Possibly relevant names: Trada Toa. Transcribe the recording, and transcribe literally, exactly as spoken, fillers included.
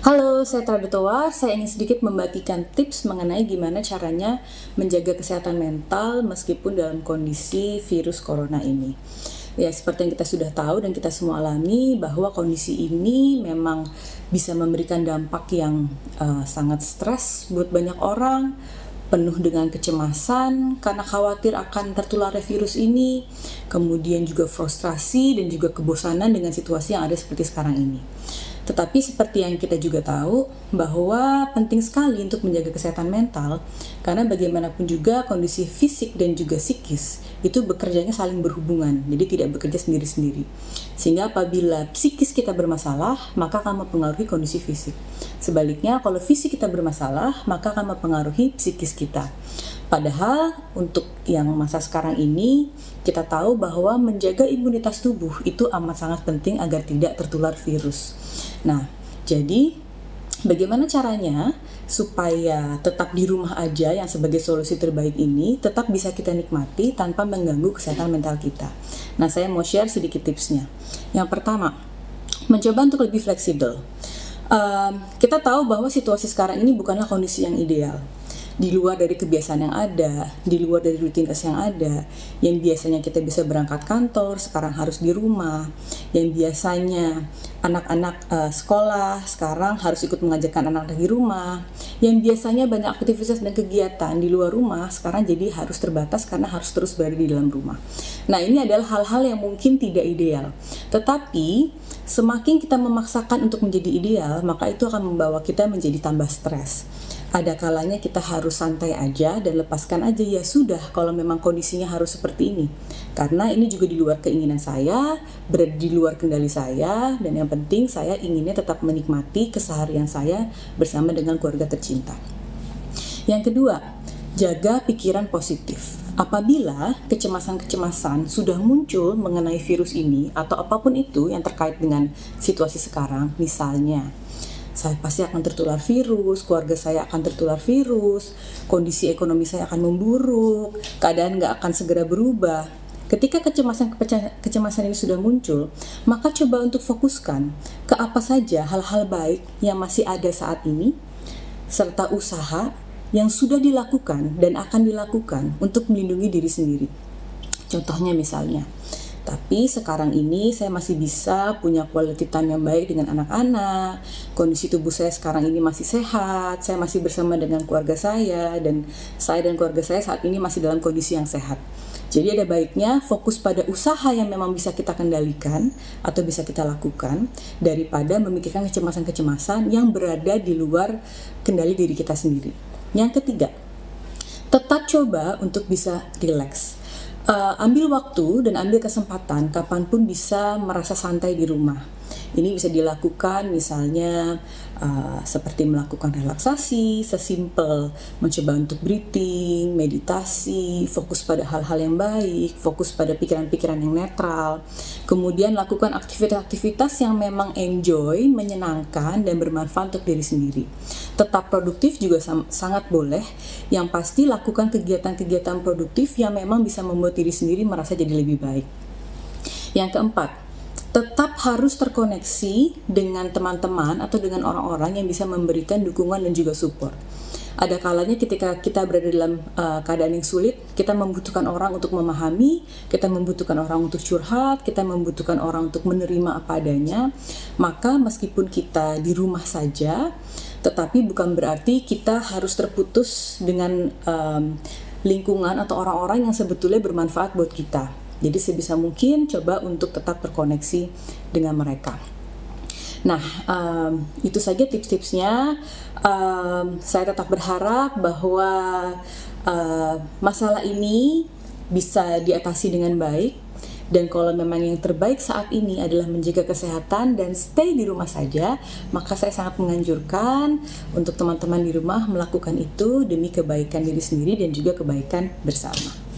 Halo, saya Trada Toa. Saya ingin sedikit membagikan tips mengenai gimana caranya menjaga kesehatan mental meskipun dalam kondisi virus corona ini. Ya, seperti yang kita sudah tahu dan kita semua alami bahwa kondisi ini memang bisa memberikan dampak yang uh, sangat stres buat banyak orang, penuh dengan kecemasan karena khawatir akan tertular virus ini, kemudian juga frustrasi dan juga kebosanan dengan situasi yang ada seperti sekarang ini. Tetapi seperti yang kita juga tahu bahwa penting sekali untuk menjaga kesehatan mental karena bagaimanapun juga kondisi fisik dan juga psikis itu bekerjanya saling berhubungan, jadi tidak bekerja sendiri-sendiri. Sehingga apabila psikis kita bermasalah, maka akan mempengaruhi kondisi fisik. Sebaliknya, kalau fisik kita bermasalah, maka akan mempengaruhi psikis kita. Padahal untuk yang masa sekarang ini, kita tahu bahwa menjaga imunitas tubuh itu amat sangat penting agar tidak tertular virus. Nah, jadi bagaimana caranya supaya tetap di rumah aja yang sebagai solusi terbaik ini tetap bisa kita nikmati tanpa mengganggu kesehatan mental kita? Nah, saya mau share sedikit tipsnya. Yang pertama, mencoba untuk lebih fleksibel. Um, kita tahu bahwa situasi sekarang ini bukanlah kondisi yang ideal. Di luar dari kebiasaan yang ada, di luar dari rutinitas yang ada, yang biasanya kita bisa berangkat kantor, sekarang harus di rumah, yang biasanya anak-anak uh, sekolah, sekarang harus ikut mengajarkan anak-anak di rumah, yang biasanya banyak aktivitas dan kegiatan di luar rumah, sekarang jadi harus terbatas karena harus terus berada di dalam rumah. Nah, ini adalah hal-hal yang mungkin tidak ideal, tetapi semakin kita memaksakan untuk menjadi ideal, maka itu akan membawa kita menjadi tambah stres. Ada kalanya kita harus santai aja dan lepaskan aja, ya sudah kalau memang kondisinya harus seperti ini. Karena ini juga di luar keinginan saya, berada di luar kendali saya, dan yang penting saya inginnya tetap menikmati keseharian saya bersama dengan keluarga tercinta. Yang kedua, jaga pikiran positif. Apabila kecemasan-kecemasan sudah muncul mengenai virus ini atau apapun itu yang terkait dengan situasi sekarang, misalnya saya pasti akan tertular virus, keluarga saya akan tertular virus, kondisi ekonomi saya akan memburuk, keadaan nggak akan segera berubah. Ketika kecemasan-kecemasan ini sudah muncul, maka coba untuk fokuskan ke apa saja hal-hal baik yang masih ada saat ini, serta usaha yang sudah dilakukan dan akan dilakukan untuk melindungi diri sendiri. Contohnya misalnya, tapi sekarang ini saya masih bisa punya quality time yang baik dengan anak-anak, kondisi tubuh saya sekarang ini masih sehat, saya masih bersama dengan keluarga saya, dan saya dan keluarga saya saat ini masih dalam kondisi yang sehat. Jadi ada baiknya fokus pada usaha yang memang bisa kita kendalikan atau bisa kita lakukan daripada memikirkan kecemasan-kecemasan yang berada di luar kendali diri kita sendiri. Yang ketiga, tetap coba untuk bisa relax. Uh, ambil waktu dan ambil kesempatan kapanpun bisa merasa santai di rumah. Ini bisa dilakukan misalnya uh, seperti melakukan relaksasi, sesimpel mencoba untuk breathing, meditasi, fokus pada hal-hal yang baik, fokus pada pikiran-pikiran yang netral. Kemudian lakukan aktivitas-aktivitas yang memang enjoy, menyenangkan, dan bermanfaat untuk diri sendiri. Tetap produktif juga sangat boleh, yang pasti lakukan kegiatan-kegiatan produktif yang memang bisa membuat diri sendiri merasa jadi lebih baik. Yang keempat, tetap harus terkoneksi dengan teman-teman atau dengan orang-orang yang bisa memberikan dukungan dan juga support. Ada kalanya ketika kita berada dalam uh, keadaan yang sulit, kita membutuhkan orang untuk memahami, kita membutuhkan orang untuk curhat, kita membutuhkan orang untuk menerima apa adanya. Maka meskipun kita di rumah saja, tetapi bukan berarti kita harus terputus dengan um, lingkungan atau orang-orang yang sebetulnya bermanfaat buat kita. Jadi sebisa mungkin coba untuk tetap terkoneksi dengan mereka. Nah, um, itu saja tips-tipsnya. Um, saya tetap berharap bahwa uh, masalah ini bisa diatasi dengan baik. Dan kalau memang yang terbaik saat ini adalah menjaga kesehatan dan stay di rumah saja, maka saya sangat menganjurkan untuk teman-teman di rumah melakukan itu demi kebaikan diri sendiri dan juga kebaikan bersama.